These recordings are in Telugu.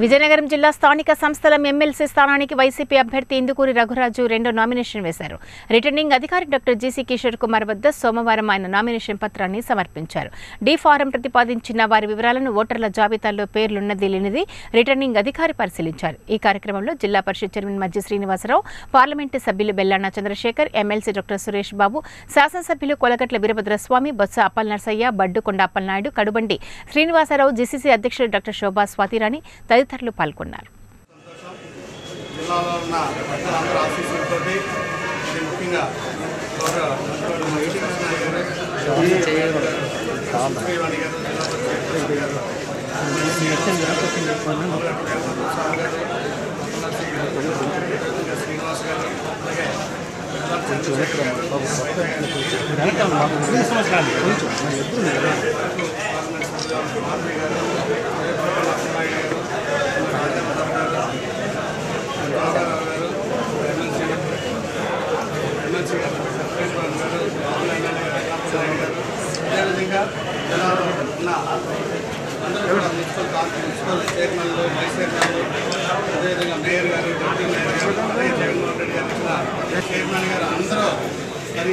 విజయనగరం జిల్లా స్థానిక సంస్థలం ఎమ్మెల్సీ స్థానానికి వైసీపీ అభ్యర్థి ఇందుకూరి రఘురాజు రెండో నామినేషన్ వేశారు. రిటర్నింగ్ అధికారి డాక్టర్ జీసీ కిషోర్ కుమార్ వద్ద సోమవారం ఆయన నామినేషన్ పత్రాన్ని సమర్పించారు. డి ఫారం ప్రతిపాదించిన వారి వివరాలను ఓటర్ల జాబితాలో పేర్లున్నది లేనిది రిటర్నింగ్ అధికారి పరిశీలించారు. ఈ కార్యక్రమంలో జిల్లా పరిషత్ చైర్మన్ మధ్య శ్రీనివాసరావు, పార్లమెంటు సభ్యులు బెల్లానా చంద్రశేఖర్, ఎమ్మెల్సీ డాక్టర్ సురేష్ బాబు, శాసనసభ్యులు కొలకట్ల వీరభద్రస్వామి, బొత్స అప్పలనరసయ్య, బడ్డుకొండ అప్పలనాయుడు కడుబండి శ్రీనివాసరావు, జీసీసీ అధ్యక్షుడు డాక్టర్ శోభా స్వాతి రాణి తదితరులు పాల్గొన్నారు. అందరూ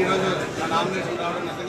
ఈరోజు నామినేషన్ రావడం